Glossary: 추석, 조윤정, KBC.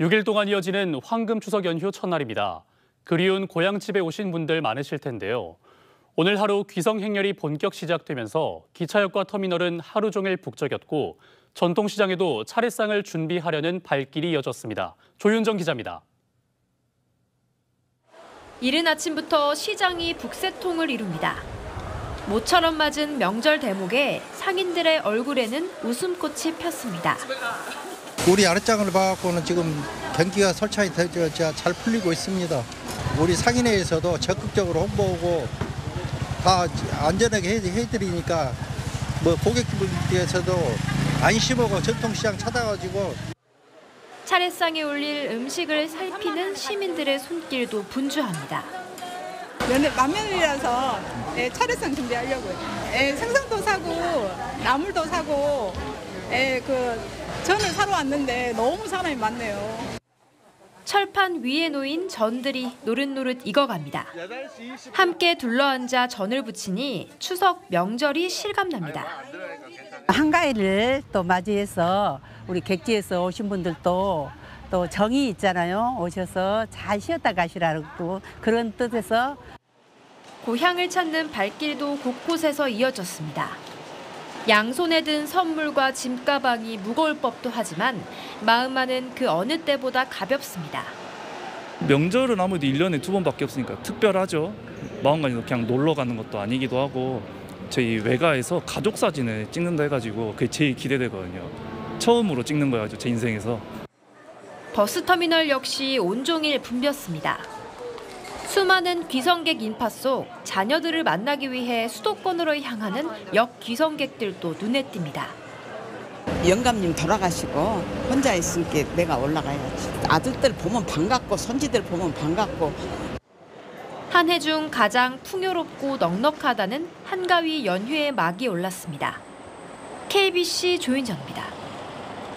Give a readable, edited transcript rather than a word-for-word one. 6일 동안 이어지는 황금 추석 연휴 첫날입니다. 그리운 고향집에 오신 분들 많으실 텐데요. 오늘 하루 귀성 행렬이 본격 시작되면서 기차역과 터미널은 하루 종일 북적였고 전통시장에도 차례상을 준비하려는 발길이 이어졌습니다. 조윤정 기자입니다. 이른 아침부터 시장이 북새통을 이룹니다. 모처럼 맞은 명절 대목에 상인들의 얼굴에는 웃음꽃이 폈습니다. 우리 야릇장을 봐갖고는 지금 경기가 설찬이 잘 풀리고 있습니다. 우리 상인회에서도 적극적으로 홍보하고 다 안전하게 해드리니까 뭐 고객분께서도 안심하고 전통시장 찾아가지고. 차례상에 올릴 음식을 살피는 시민들의 손길도 분주합니다. 만면이라서 차례상 준비하려고요. 생선도 사고 나물도 사고 전을 사러 왔는데 너무 사람이 많네요. 철판 위에 놓인 전들이 노릇노릇 익어갑니다. 함께 둘러앉아 전을 부치니 추석 명절이 실감납니다. 한가위를 또 맞이해서 우리 객지에서 오신 분들도 또 정이 있잖아요. 오셔서 잘 쉬었다 가시라고 그런 뜻에서. 고향을 찾는 발길도 곳곳에서 이어졌습니다. 양손에 든 선물과 짐가방이 무거울 법도 하지만 마음만은 그 어느 때보다 가볍습니다. 명절은 아무래도 1년에 2번밖에 없으니까 특별하죠. 마음가짐도 그냥 놀러 가는 것도 아니기도 하고 저희 외가에서 가족 사진을 찍는다 해가지고 그게 제일 기대되거든요. 처음으로 찍는 거예요, 제 인생에서. 버스터미널 역시 온종일 붐볐습니다. 수많은 귀성객 인파 속 자녀들을 만나기 위해 수도권으로 향하는 역 귀성객들도 눈에 띕니다. 영감님 돌아가시고 혼자 있으니까 내가 올라가야지. 아들들 보면 반갑고 손지들 보면 반갑고. 한 해 중 가장 풍요롭고 넉넉하다는 한가위 연휴의 막이 올랐습니다. KBC 조윤정입니다.